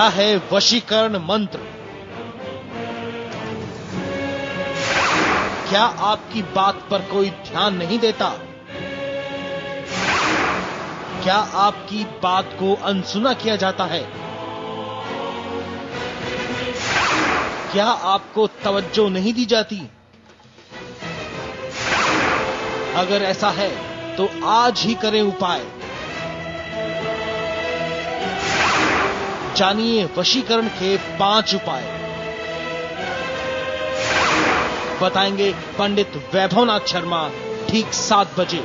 क्या है वशीकरण मंत्र? क्या आपकी बात पर कोई ध्यान नहीं देता? क्या आपकी बात को अनसुना किया जाता है? क्या आपको तवज्जो नहीं दी जाती? अगर ऐसा है तो आज ही करें उपाय। जानिए वशीकरण के 5 उपाय। बताएंगे पंडित वैभवनाथ शर्मा ठीक 7 बजे।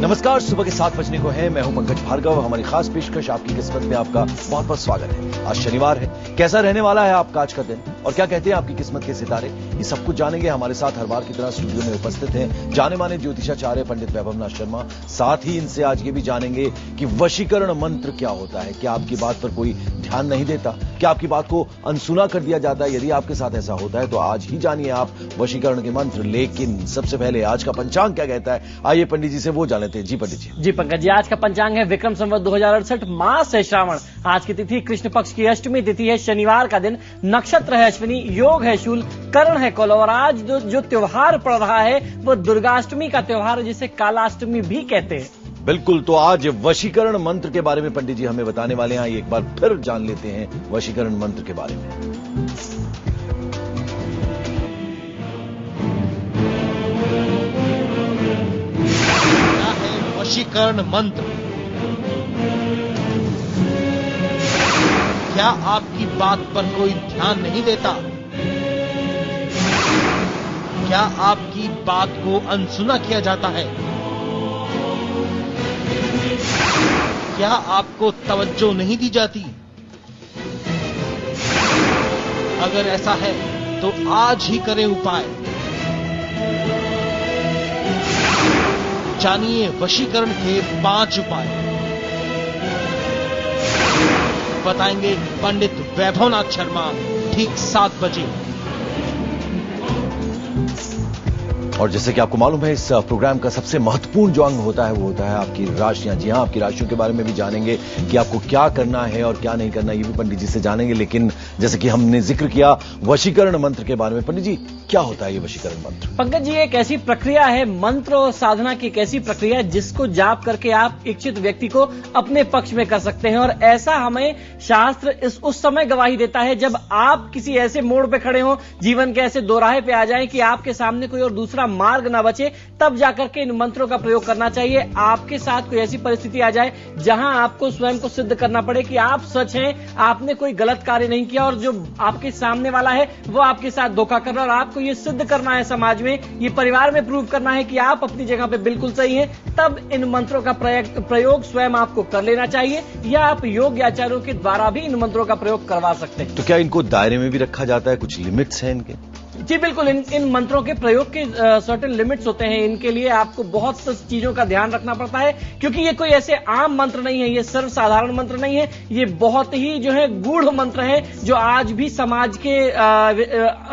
नमस्कार, सुबह के 7 बजने को है। मैं हूं पंकज भार्गव। हमारी खास पेशकश आपकी किस्मत में आपका बहुत बहुत स्वागत है। आज शनिवार है। कैसा रहने वाला है आपका आज का दिन और क्या कहते हैं आपकी किस्मत के सितारे, ये सब कुछ जानेंगे। हमारे साथ हर बार की तरह स्टूडियो में उपस्थित हैं जाने माने ज्योतिषाचार्य पंडित वैभवनाथ शर्मा। साथ ही इनसे आज ये भी जानेंगे कि वशीकरण मंत्र क्या होता है। क्या आपकी बात पर कोई ध्यान नहीं देता? क्या आपकी बात को अनसुना कर दिया जाता है? यदि आपके साथ ऐसा होता है तो आज ही जानिए आप वशीकरण के मंत्र। लेकिन सबसे पहले आज का पंचांग क्या कहता है, आइए पंडित जी से वो जान लेते हैं। जी पंडित जी। जी पंकज जी, आज का पंचांग है विक्रम संवत 2068, मास है श्रावण। आज की तिथि कृष्ण पक्ष की अष्टमी तिथि है, शनिवार का दिन, नक्षत्र है अश्विनी, योग है शूल, करण है कौल। और आज जो त्योहार पड़ रहा है वो दुर्गाष्टमी का त्योहार है, जिसे कालाष्टमी भी कहते हैं। बिल्कुल, तो आज वशीकरण मंत्र के बारे में पंडित जी हमें बताने वाले हैं। एक बार फिर जान लेते हैं वशीकरण मंत्र के बारे में। क्या है वशीकरण मंत्र? क्या आपकी बात पर कोई ध्यान नहीं देता? क्या आपकी बात को अनसुना किया जाता है? क्या आपको तवज्जो नहीं दी जाती? अगर ऐसा है तो आज ही करें उपाय। जानिए वशीकरण के 5 उपाय। बताएंगे पंडित वैभवनाथ शर्मा ठीक 7 बजे। और जैसे कि आपको मालूम है, इस प्रोग्राम का सबसे महत्वपूर्ण जो अंग होता है वो होता है आपकी राशियां। जी हां, आपकी राशियों के बारे में भी जानेंगे कि आपको क्या करना है और क्या नहीं करना, ये भी पंडित जी से जानेंगे। लेकिन जैसे कि हमने जिक्र किया वशीकरण मंत्र के बारे में, पंडित जी क्या होता है ये वशीकरण मंत्र? पंकज जी, एक ऐसी प्रक्रिया है, मंत्र और साधना की एक ऐसी प्रक्रिया है जिसको जाप करके आप इच्छित व्यक्ति को अपने पक्ष में कर सकते हैं। और ऐसा हमें शास्त्र उस समय गवाही देता है जब आप किसी ऐसे मोड़ पे खड़े हो, जीवन के ऐसे दोराहे पे आ जाए कि आपके सामने कोई और दूसरा मार्ग ना बचे, तब जाकर के इन मंत्रों का प्रयोग करना चाहिए। आपके साथ कोई ऐसी परिस्थिति आ जाए जहां आपको स्वयं को सिद्ध करना पड़े कि आप सच हैं, आपने कोई गलत कार्य नहीं किया और जो आपके सामने वाला है वो आपके साथ धोखा कर रहा है, और आपको ये सिद्ध करना है समाज में, ये परिवार में प्रूव करना है कि आप अपनी जगह पे बिल्कुल सही हैं, तब इन मंत्रों का प्रयोग स्वयं आपको कर लेना चाहिए, या आप योग आचार्यों के द्वारा भी इन मंत्रों का प्रयोग करवा सकते हैं। तो क्या इनको दायरे में भी रखा जाता है? कुछ लिमिट्स हैं इनके? जी बिल्कुल, इन मंत्रों के प्रयोग के सर्टेन लिमिट्स होते हैं। इनके लिए आपको बहुत सी चीजों का ध्यान रखना पड़ता है, क्योंकि ये कोई ऐसे आम मंत्र नहीं है, ये सर्वसाधारण मंत्र नहीं है, ये बहुत ही जो है गूढ़ मंत्र है, जो आज भी समाज के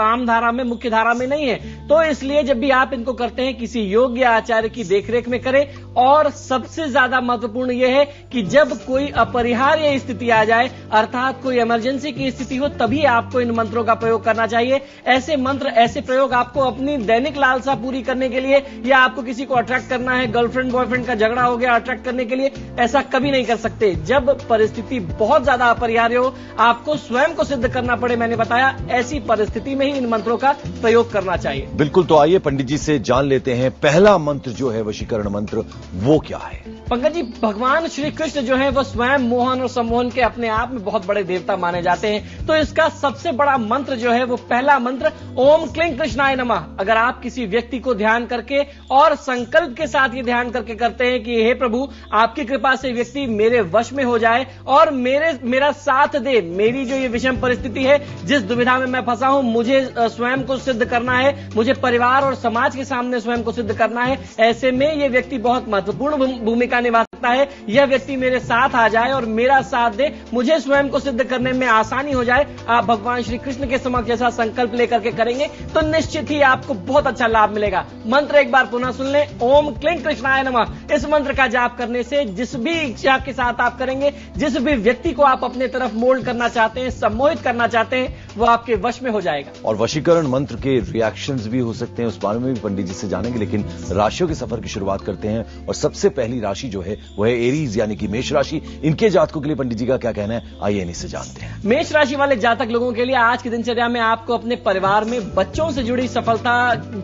आम धारा में, मुख्य धारा में नहीं है। तो इसलिए जब भी आप इनको करते हैं किसी योग्य आचार्य की देखरेख में करें। और सबसे ज्यादा महत्वपूर्ण यह है कि जब कोई अपरिहार्य स्थिति आ जाए, अर्थात कोई इमरजेंसी की स्थिति हो, तभी आपको इन मंत्रों का प्रयोग करना चाहिए। ऐसे मंत्र, ऐसे प्रयोग आपको अपनी दैनिक लालसा पूरी करने के लिए, या आपको किसी को अट्रैक्ट करना है, गर्लफ्रेंड बॉयफ्रेंड का झगड़ा हो गया, अट्रैक्ट करने के लिए, ऐसा कभी नहीं कर सकते। जब परिस्थिति बहुत ज्यादा अपरिहार्य हो, आपको स्वयं को सिद्ध करना पड़े, मैंने बताया, ऐसी परिस्थिति में ही इन मंत्रों का प्रयोग करना चाहिए। बिल्कुल, तो आइए पंडित जी से जान लेते हैं पहला मंत्र जो है वशीकरण मंत्र, वो क्या है? पंकज जी, भगवान श्री कृष्ण जो है वो स्वयं मोहन और सम्मोहन के अपने आप में बहुत बड़े देवता माने जाते हैं। तो इसका सबसे बड़ा मंत्र जो है वो पहला मंत्र ओम क्लीं कृष्णाय नमः। अगर आप किसी व्यक्ति को ध्यान करके और संकल्प के साथ ये ध्यान करके करते हैं कि हे प्रभु, आपकी कृपा से व्यक्ति मेरे वश में हो जाए और मेरा साथ दे, मेरी जो ये विषम परिस्थिति है, जिस दुविधा में मैं फंसा हूं, मुझे स्वयं को सिद्ध करना है, मुझे परिवार और समाज के सामने स्वयं को सिद्ध करना है, ऐसे में ये व्यक्ति बहुत महत्वपूर्ण भूमिका निभा सकता है। यह व्यक्ति मेरे साथ आ जाए और मेरा साथ दे, मुझे स्वयं को सिद्ध करने में आसानी हो जाए। आप भगवान श्री कृष्ण के समक्ष जैसा संकल्प लेकर के करेंगे तो निश्चित ही आपको बहुत अच्छा लाभ मिलेगा। मंत्र एक बार पुनः सुन लें, ओम क्लीं कृष्णाय नमः। इस मंत्र का जाप करने से जिस भी इच्छा के साथ आप करेंगे, जिस भी व्यक्ति को आप अपने तरफ मोल्ड करना चाहते हैं, सम्मोहित करना चाहते हैं, वो आपके वश में हो जाएगा। और वशीकरण मंत्र के रिएक्शंस भी हो सकते हैं, उस बारे में भी पंडित जी से जानेंगे। लेकिन राशियों के सफर की शुरुआत करते हैं और सबसे पहली राशि जो है वह एरीज यानी कि मेष राशि। इनके जातकों के लिए पंडित जी का क्या कहना है, आइए इन्हीं से जानते हैं। मेष राशि वाले जातक लोगों के लिए आज की दिनचर्या में आपको अपने परिवार में बच्चों से जुड़ी सफलता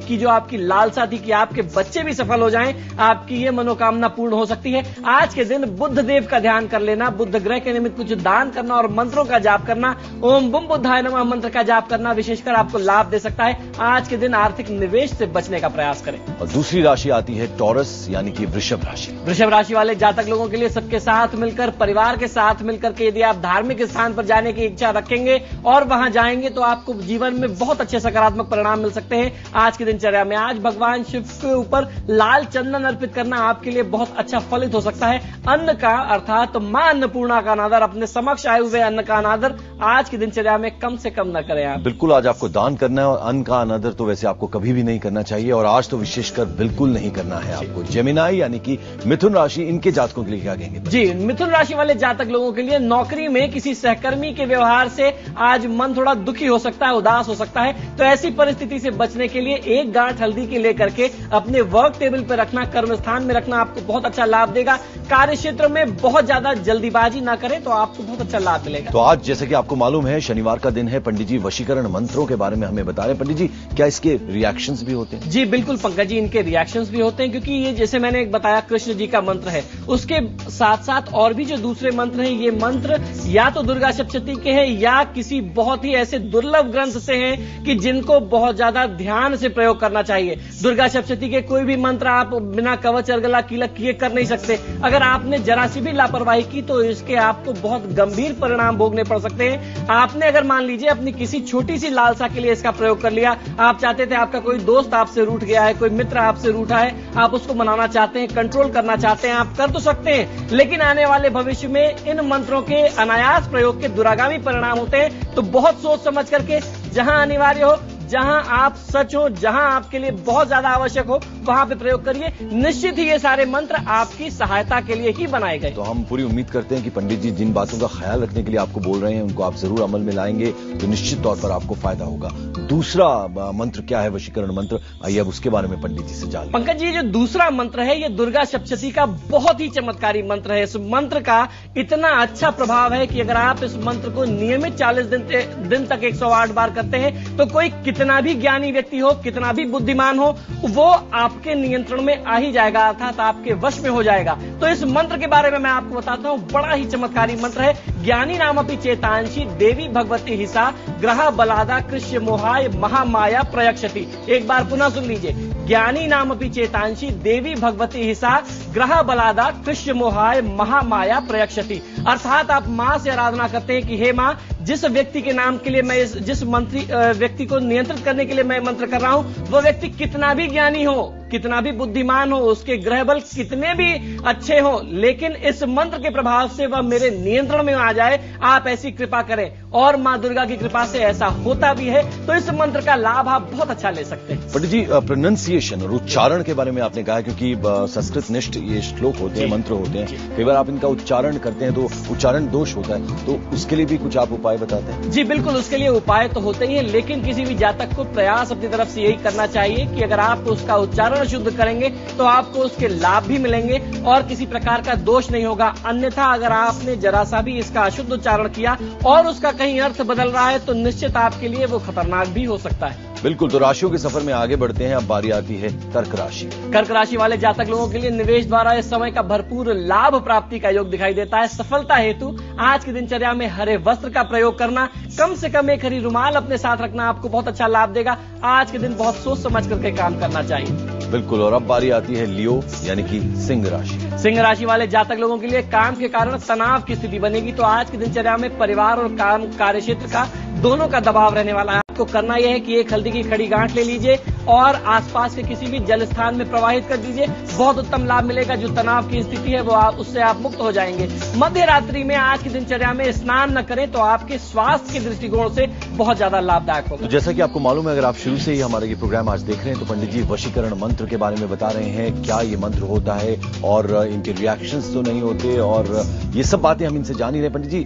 की जो आपकी लालसा थी कि आपके बच्चे भी सफल हो जाएं, आपकी ये मनोकामना पूर्ण हो सकती है। आज के दिन बुद्ध देव का ध्यान कर लेना, बुद्ध ग्रह के निमित्त कुछ दान करना और मंत्रों का जाप करना, ओम बुम बुद्धाय नमः मंत्र का जाप करना विशेषकर आपको लाभ दे सकता है। आज के दिन आर्थिक निवेश से बचने का प्रयास करें। और दूसरी राशि आती है टॉरस यानी कि वृषभ राशि। वृषभ राशि वाले जातक लोगों के लिए सबके साथ मिलकर, परिवार के साथ मिलकर के यदि आप धार्मिक स्थान पर जाने की इच्छा रखेंगे और वहां जाएंगे तो आपको जीवन में बहुत अच्छे सकारात्मक परिणाम मिल सकते हैं। आज की दिनचर्या में आज भगवान शिव के ऊपर लाल चंदन अर्पित करना आपके लिए बहुत अच्छा फलित हो सकता है। अन्न का अर्थात मां अन्नपूर्णा का अनादर, अपने समक्ष आए हुए अन्न का अनादर आज की दिनचर्या में कम से कम न करें आप। बिल्कुल आज आपको दान करना है और अन्न का अनादर तो वैसे आपको कभी भी नहीं करना चाहिए और आज तो विशेषकर बिल्कुल नहीं करना है आपको। जेमिनाई यानी कि मिथुन राशि, इनके जातकों के लिए क्या कहेंगे? जी, मिथुन राशि वाले जातक लोगों के लिए नौकरी में किसी सहकर्मी के व्यवहार से आज मन थोड़ा दुखी हो सकता है, उदास हो सकता है। तो ऐसी परिस्थिति से बचने के लिए एक गांठ हल्दी की लेकर के अपने वर्क टेबल पर रखना, कर्म स्थान में रखना आपको बहुत अच्छा लाभ देगा। कार्य क्षेत्र में बहुत ज्यादा जल्दीबाजी ना करें तो आपको बहुत अच्छा लाभ मिलेगा। तो आज जैसे कि आपको मालूम है शनिवार का दिन है, पंडित जी वशीकरण मंत्रों के बारे में हमें बता रहे हैं। पंडित जी क्या इसके रिएक्शंस भी होते हैं? जी बिल्कुल पंकज जी, इनके रिएक्शंस भी होते हैं क्योंकि ये जैसे मैंने बताया कृष्ण जी का मंत्र है, उसके साथ साथ और भी जो दूसरे मंत्र हैं ये मंत्र या तो दुर्गा सप्तशती के हैं या किसी बहुत ही ऐसे दुर्लभ ग्रंथ से हैं कि जिनको बहुत ज्यादा ध्यान से प्रयोग करना चाहिए। दुर्गा सप्तशती के कोई भी मंत्र आप बिना कवच अर्गला कीलक किए कर नहीं सकते। अगर आपने जरा सी भी लापरवाही की तो इसके आपको बहुत गंभीर परिणाम भोगने पड़ सकते हैं। आपने अगर मान लीजिए अपनी किसी छोटी सी लालसा के लिए इसका प्रयोग कर लिया, आप चाहते थे आपका कोई दोस्त आपसे रूठ गया है, कोई मित्र आपसे रूठा है, आप उसको मनाना चाहते हैं, कंट्रोल करना चाहते हैं, आप कर तो सकते हैं लेकिन आने वाले भविष्य में इन मंत्रों के अनायास प्रयोग के दुरागामी परिणाम होते हैं। तो बहुत सोच समझ करके जहां अनिवार्य हो, जहां आप सच हो, जहां आपके लिए बहुत ज्यादा आवश्यक हो वहां पे प्रयोग करिए। निश्चित ही ये सारे मंत्र आपकी सहायता के लिए ही बनाए गए। तो हम पूरी उम्मीद करते हैं कि पंडित जी जिन बातों का ख्याल रखने के लिए आपको बोल रहे हैं उनको आप जरूर अमल में लाएंगे तो निश्चित तौर पर आपको फायदा होगा। दूसरा मंत्र क्या है वशीकरण मंत्र, आइए अब उसके बारे में पंडित जी से जान। पंकज जी जो दूसरा मंत्र है ये दुर्गा सप्तशती का बहुत ही चमत्कारी मंत्र है। इस मंत्र का इतना अच्छा प्रभाव है कि अगर आप इस मंत्र को नियमित 40 दिन तक 108 बार करते हैं तो कोई कितना भी ज्ञानी व्यक्ति हो, कितना भी बुद्धिमान हो, वो आपके नियंत्रण में आ ही जाएगा अर्थात आपके वश में हो जाएगा। तो इस मंत्र के बारे में मैं आपको बताता हूँ, बड़ा ही चमत्कारी मंत्र है। ज्ञानी नामपि चेतांशी देवी भगवती हिसा ग्रह बलादा कृष्य मोहाय महामाया प्रयक्षति। एक बार पुनः सुन लीजिए, ज्ञानी नामपि चेतांशी देवी भगवती हिसा ग्रह बलादा कृष्य मोहाय महामाया प्रयक्षति। अर्थात आप माँ से आराधना करते हैं कि हे माँ, जिस व्यक्ति के नाम के लिए मैं जिस मंत्री व्यक्ति को नियंत्रित करने के लिए मैं मंत्र कर रहा हूं, वो व्यक्ति कितना भी ज्ञानी हो, कितना भी बुद्धिमान हो, उसके ग्रह बल कितने भी अच्छे हो, लेकिन इस मंत्र के प्रभाव से वह मेरे नियंत्रण में आ जाए, आप ऐसी कृपा करें। और माँ दुर्गा की कृपा से ऐसा होता भी है। तो इस मंत्र का लाभ आप बहुत अच्छा ले सकते हैं। पंडित जी प्रोनाउंसिएशन और उच्चारण के बारे में आपने कहा क्योंकि संस्कृत निष्ठ ये श्लोक होते हैं, मंत्र होते हैं, कई बार आप इनका उच्चारण करते हैं तो उच्चारण दोष होता है, तो उसके लिए भी कुछ आप उपाय बताते हैं? जी बिल्कुल, उसके लिए उपाय तो होते ही है लेकिन किसी भी जातक को प्रयास अपनी तरफ से यही करना चाहिए कि अगर आप उसका उच्चारण शुद्ध करेंगे तो आपको उसके लाभ भी मिलेंगे और किसी प्रकार का दोष नहीं होगा। अन्यथा अगर आपने जरा सा भी इसका अशुद्ध उच्चारण किया और उसका कहीं अर्थ बदल रहा है तो निश्चित आपके लिए वो खतरनाक भी हो सकता है। बिल्कुल, तो राशियों के सफर में आगे बढ़ते हैं। अब बारी आती है कर्क राशि। कर्क राशि वाले जातक लोगों के लिए निवेश द्वारा इस समय का भरपूर लाभ प्राप्ति का योग दिखाई देता है। सफलता हेतु आज की दिनचर्या में हरे वस्त्र का प्रयोग करना, कम से कम एक हरी रुमाल अपने साथ रखना आपको बहुत अच्छा लाभ देगा। आज के दिन बहुत सोच समझ करके काम करना चाहिए। बिल्कुल, और अब बारी आती है लियो यानी कि सिंह राशि। सिंह राशि वाले जातक लोगों के लिए काम के कारण तनाव की स्थिति बनेगी। तो आज की दिनचर्या में परिवार और काम कार्य क्षेत्र का दोनों का दबाव रहने वाला है। आपको करना यह है कि एक हल्दी की खड़ी गांठ ले लीजिए, और आसपास के किसी भी जल स्थान में प्रवाहित कर दीजिए। बहुत उत्तम लाभ मिलेगा। जो तनाव की स्थिति है वो उससे आप मुक्त हो जाएंगे। मध्य रात्रि में आज की दिनचर्या में स्नान न करें तो आपके स्वास्थ्य के दृष्टिकोण से बहुत ज्यादा लाभदायक होगा। तो जैसा कि आपको मालूम है, अगर आप शुरू से ही हमारा ये प्रोग्राम आज देख रहे हैं तो पंडित जी वशीकरण मंत्र के बारे में बता रहे हैं, क्या ये मंत्र होता है और इनके रिएक्शंस तो नहीं होते, और ये सब बातें हम इनसे जान ही रहे। पंडित जी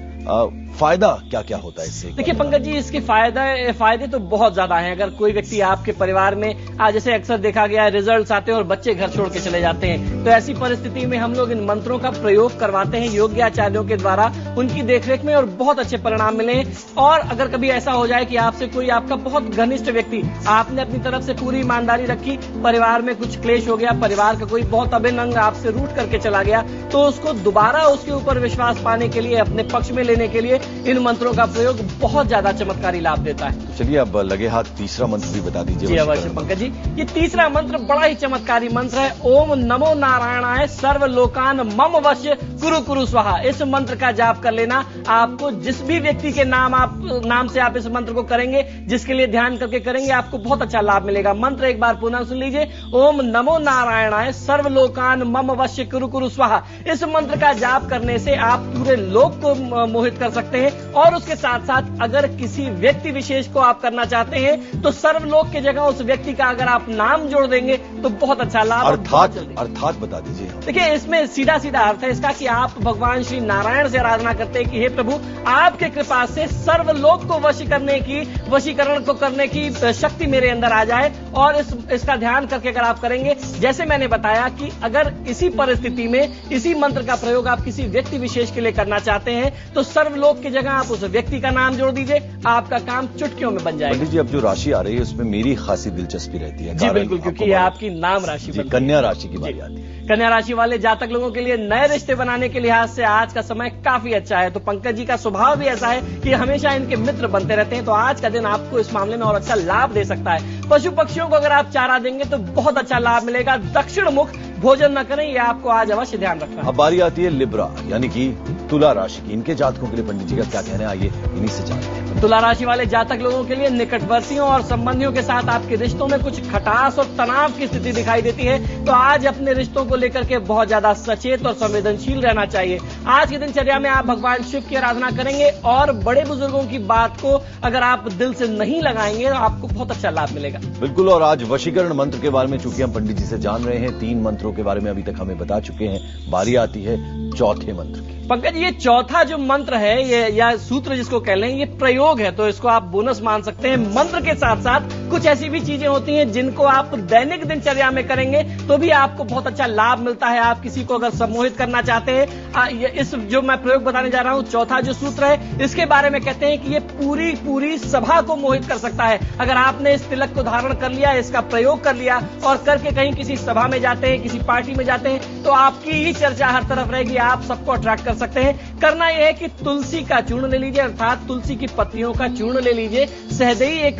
फायदा क्या क्या होता है इससे? देखिए पंकज जी, इसके फायदे तो बहुत ज्यादा हैं। अगर कोई व्यक्ति आपके परिवार में आज जैसे अक्सर देखा गया है रिजल्ट्स आते हैं और बच्चे घर छोड़ के चले जाते हैं, तो ऐसी परिस्थिति में हम लोग इन मंत्रों का प्रयोग करवाते हैं योग्य आचार्यों के द्वारा उनकी देखरेख में, और बहुत अच्छे परिणाम मिले। और अगर कभी ऐसा हो जाए कि आपसे कोई आपका बहुत घनिष्ठ व्यक्ति, आपने अपनी तरफ से पूरी ईमानदारी रखी, परिवार में कुछ क्लेश हो गया, परिवार का कोई बहुत अभिन्न अंग आपसे रूठ करके चला गया, तो उसको दोबारा उसके ऊपर विश्वास पाने के लिए, अपने पक्ष में लेने के लिए इन मंत्रों का प्रयोग बहुत ज्यादा चमत्कारी लाभ देता है। तो चलिए अब लगे हाथ तीसरा मंत्र भी बता दीजिए। जी अवश्य पंकज जी, ये तीसरा मंत्र बड़ा ही चमत्कारी मंत्र है। ओम नमो नारायणाय सर्वलोकान मम वश्य कुरु कुरु स्वाहा। इस मंत्र का जाप कर लेना। आपको जिस भी व्यक्ति के नाम से आप इस मंत्र को करेंगे, जिसके लिए ध्यान करके करेंगे, आपको बहुत अच्छा लाभ मिलेगा। मंत्र एक बार पुनः सुन लीजिए। ओम नमो नारायणाय सर्वलोकान मम वश्य कुरु कुरु स्वाहा। इस मंत्र का जाप करने से आप पूरे लोक को मोहित कर सकते हैं। और उसके साथ साथ अगर किसी व्यक्ति विशेष को आप करना चाहते हैं तो सर्वलोक के जगह उस व्यक्ति का अगर आप नाम जोड़ देंगे तो बहुत अच्छा लाभ। अर्थात बता दीजिए। देखिए इसमें सीधा सीधा अर्थ है इसका कि आप भगवान श्री नारायण से आराधना करते हैं कि हे प्रभु, आपके कृपा से सर्वलोक को वशी करने की, वशीकरण को करने की शक्ति मेरे अंदर आ जाए। और इसका ध्यान करके अगर आप करेंगे, जैसे मैंने बताया कि अगर इसी परिस्थिति में इसी मंत्र का प्रयोग आप किसी व्यक्ति विशेष के लिए करना चाहते हैं तो सर्वलोक की जगह आप उस व्यक्ति का नाम जोड़ दीजिए, आपका काम चुटकियों में बन जाएगा। पंडित जी अब जो राशि आ रही है उसमें मेरी खासी दिलचस्पी रहती है। जी बिल्कुल, क्योंकि आपकी नाम राशि कन्या राशि की बात आती है। कन्या राशि वाले जातक लोगों के लिए नए रिश्ते बनाने के लिहाज से आज का समय काफी अच्छा है। तो पंकज जी का स्वभाव भी ऐसा है कि हमेशा इनके मित्र बनते रहते हैं, तो आज का दिन आपको इस मामले में और अच्छा लाभ दे सकता है। पशु पक्षियों को अगर आप चारा देंगे तो बहुत अच्छा लाभ मिलेगा। दक्षिण मुख भोजन न करें, ये आपको आज अवश्य ध्यान रखना है। अब बारी आती है लिब्रा यानी कि तुला राशि की। इनके जातकों के लिए पंडित जी का क्या कहना है, आइए इन्हीं से जानते हैं। तुला राशि वाले जातक लोगों के लिए निकटवर्तियों और संबंधियों के साथ आपके रिश्तों में कुछ खटास और तनाव की स्थिति दिखाई देती है, तो आज अपने रिश्तों को लेकर के बहुत ज्यादा सचेत और संवेदनशील रहना चाहिए। आज की दिनचर्या में आप भगवान शिव की आराधना करेंगे और बड़े बुजुर्गों की बात को अगर आप दिल से नहीं लगाएंगे तो आपको बहुत अच्छा लाभ मिलेगा। बिल्कुल, और आज वशीकरण मंत्र के बारे में चूंकि हम पंडित जी से जान रहे हैं, 3 मंत्रों के बारे में अभी तक हमें बता चुके हैं, बारी आती है चौथे मंत्र की। पंकज ये चौथा जो मंत्र है, ये या सूत्र जिसको कह लें, ये प्रयोग है, तो इसको आप बोनस मान सकते हैं। मंत्र के साथ साथ कुछ ऐसी भी चीजें होती हैं जिनको आप दैनिक दिनचर्या में करेंगे तो भी आपको बहुत अच्छा लाभ मिलता है। आप किसी को अगर सम्मोहित करना चाहते हैं, इस जो मैं प्रयोग बताने जा रहा हूं, चौथा जो सूत्र है, इसके बारे में कहते हैं कि ये पूरी सभा को मोहित कर सकता है। अगर आपने इस तिलक को धारण कर लिया, इसका प्रयोग कर लिया और करके कहीं किसी सभा में जाते हैं, किसी पार्टी में जाते हैं, तो आपकी ही चर्चा हर तरफ रहेगी, आप सबको अट्रैक्ट कर सकते हैं। करना यह है कि तुलसी का चूर्ण ले लीजिए, अर्थात तुलसी की पत्तियों का चूर्ण ले लीजिए। सहदेई एक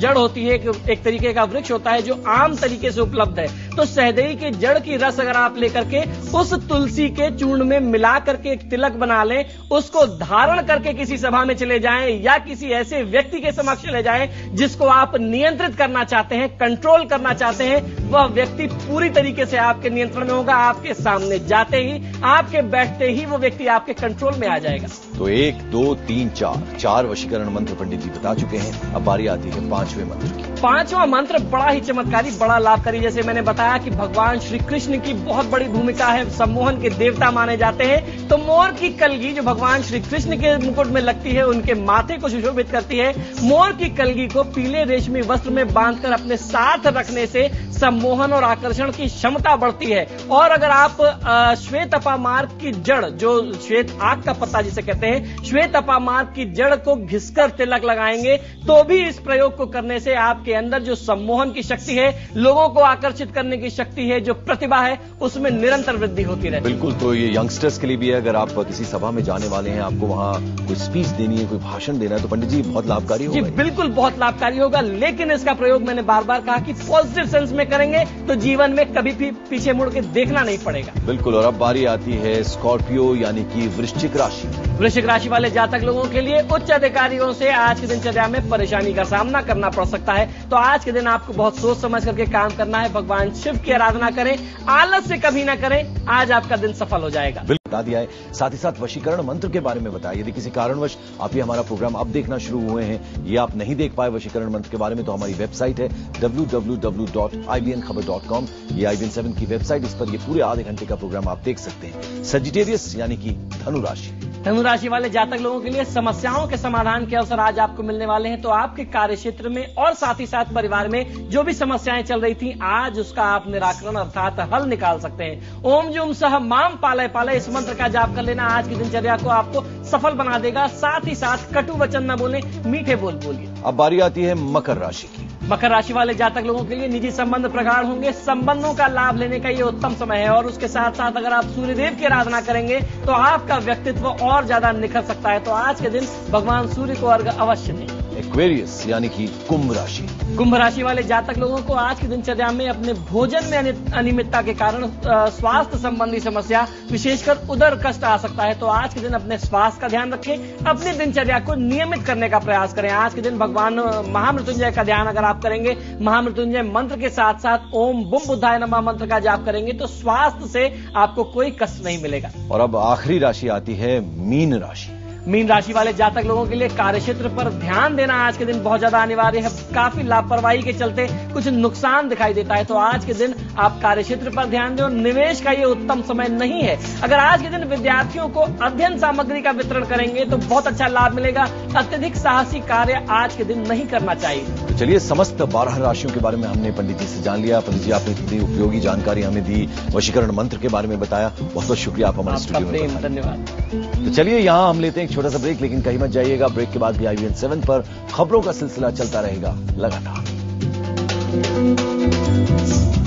जड़ होती है, एक तरीके का वृक्ष होता है जो आम तरीके से उपलब्ध है, तो सहदेई के जड़ की रस अगर आप लेकर के उस तुलसी के चूर्ण में मिला करके एक तिलक बना लें, उसको धारण करके किसी सभा में चले जाएं या किसी ऐसे व्यक्ति के समक्ष ले जाएं जिसको आप नियंत्रित करना चाहते हैं, कंट्रोल करना चाहते हैं, वह व्यक्ति पूरी तरीके से आपके नियंत्रण में होगा। आपके सामने जाते ही, आपके बैठते ही वो व्यक्ति आपके कंट्रोल में आ जाएगा। तो 1 2 3 4 वशीकरण मंत्र पंडित जी बता चुके हैं। अब बारी आती है 5वें मंत्र की। 5वां मंत्र बड़ा ही चमत्कारी, बड़ा लाभकारी। जैसे मैंने बताया कि भगवान श्री कृष्ण की बहुत बड़ी भूमिका है, सम्मोहन के देवता माने जाते हैं, तो मोर की कलगी जो भगवान श्री कृष्ण के मुकुट में लगती है, उनके माथे को सुशोभित करती है। मोर की कलगी को पीले रेशमी वस्त्र में बांधकर अपने साथ रखने से सम्मोहन और आकर्षण की क्षमता बढ़ती है। और अगर आप श्वेत अपामार्क की जड़, जो श्वेत आग का पत्ता जिसे कहते हैं, श्वेत अपामार्क की जड़ को घिसकर तिलक लगाएंगे तो भी इस प्रयोग को करने से आपके अंदर जो सम्मोहन की शक्ति है, लोगों को आकर्षित करने करने की शक्ति है, जो प्रतिभा है उसमें निरंतर वृद्धि होती रहती है। बिल्कुल, तो ये यंगस्टर्स के लिए भी है। अगर आप किसी सभा में जाने वाले हैं, आपको वहाँ कोई स्पीच देनी है, कोई भाषण देना है, तो पंडित जी बहुत लाभकारी होगा। जी बिल्कुल बहुत लाभकारी होगा, लेकिन इसका प्रयोग मैंने बार बार कहा कि पॉजिटिव सेंस में करेंगे तो जीवन में कभी भी पीछे मुड़ के देखना नहीं पड़ेगा। बिल्कुल। और अब बारी आती है स्कॉर्पियो यानी कि वृश्चिक राशि। वृश्चिक राशि वाले जातक लोगों के लिए उच्च अधिकारियों से आज की दिनचर्या में परेशानी का सामना करना पड़ सकता है, तो आज के दिन आपको बहुत सोच समझ करके काम करना है। भगवान शिव की आराधना करें, आलस से कभी ना करें, आज आपका दिन सफल हो जाएगा। बता दिया है, साथ ही साथ वशीकरण मंत्र के बारे में बताया। यदि किसी कारणवश आप ये हमारा प्रोग्राम अब देखना शुरू हुए हैं, ये आप नहीं देख पाए वशीकरण मंत्र के बारे में, तो हमारी वेबसाइट है www.ibnkabr.com। ये IBN7 की वेबसाइट, इस पर ये पूरे आधे घंटे का प्रोग्राम आप देख सकते हैं। सजिटेरियस यानी कि धनुराशि। धनुराशि वाले जातक लोगों के लिए समस्याओं के समाधान के अवसर आज आपको मिलने वाले हैं, तो आपके कार्य क्षेत्र में और साथ ही साथ परिवार में जो भी समस्याएं चल रही थी, आज उसका आप निराकरण अर्थात हल निकाल सकते हैं। ओम जूम सह माम पालय पालय, इस मंत्र का जाप कर लेना, आज की दिनचर्या को आपको सफल बना देगा। साथ ही साथ कटु वचन न बोले, मीठे बोल बोलिए। अब बारी आती है मकर राशि की। मकर राशि वाले जातक लोगों के लिए निजी संबंध प्रगाढ़ होंगे, संबंधों का लाभ लेने का ये उत्तम समय है। और उसके साथ साथ अगर आप सूर्यदेव की आराधना करेंगे तो आपका व्यक्तित्व और ज्यादा निखर सकता है, तो आज के दिन भगवान सूर्य को अर्घ अवश्य दें। एक्वेरियस यानी कि कुंभ राशि। कुंभ राशि वाले जातक लोगों को आज की दिनचर्या में अपने भोजन में अनियमितता के कारण स्वास्थ्य संबंधी समस्या, विशेषकर उदर कष्ट आ सकता है, तो आज के दिन अपने स्वास्थ्य का ध्यान रखें, अपनी दिनचर्या को नियमित करने का प्रयास करें। आज के दिन भगवान महामृत्युंजय का ध्यान अगर आप करेंगे, महामृत्युंजय मंत्र के साथ साथ ओम बुम बुद्धाय नमः मंत्र का जाप करेंगे, तो स्वास्थ्य से आपको कोई कष्ट नहीं मिलेगा। और अब आखिरी राशि आती है मीन राशि। मीन राशि वाले जातक लोगों के लिए कार्यक्षेत्र पर ध्यान देना आज के दिन बहुत ज्यादा अनिवार्य है। काफी लापरवाही के चलते कुछ नुकसान दिखाई देता है, तो आज के दिन आप कार्यक्षेत्र पर ध्यान दें। निवेश का ये उत्तम समय नहीं है। अगर आज के दिन विद्यार्थियों को अध्ययन सामग्री का वितरण करेंगे तो बहुत अच्छा लाभ मिलेगा। अत्यधिक साहसी कार्य आज के दिन नहीं करना चाहिए। तो चलिए, समस्त 12 राशियों के बारे में हमने पंडित जी से जान लिया। पंडित जी, आपने इतनी उपयोगी जानकारी हमें दी, वशीकरण मंत्र के बारे में बताया, बहुत बहुत शुक्रिया आप हमारे स्टूडियो में। धन्यवाद। तो चलिए, यहाँ हम लेते हैं छोटा सा ब्रेक, लेकिन कहीं मत जाइएगा। ब्रेक के बाद भी IBN7 पर खबरों का सिलसिला चलता रहेगा लगातार।